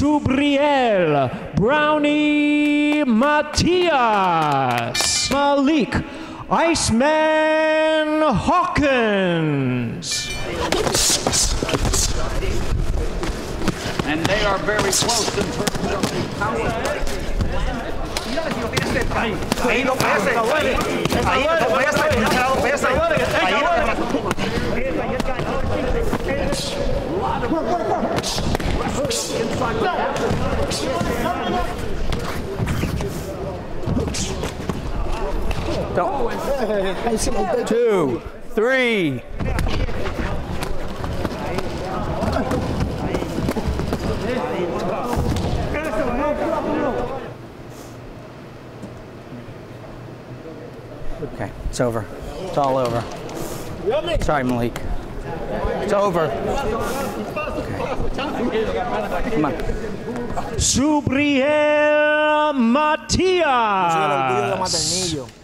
Subriel Brownie Matias, Malik Iceman Hawkins. And they are very close in terms of the power. 2, 3. Okay, it's over. It's all over. Sorry, Malik. It's over. Okay. Come on. Subriel Matias.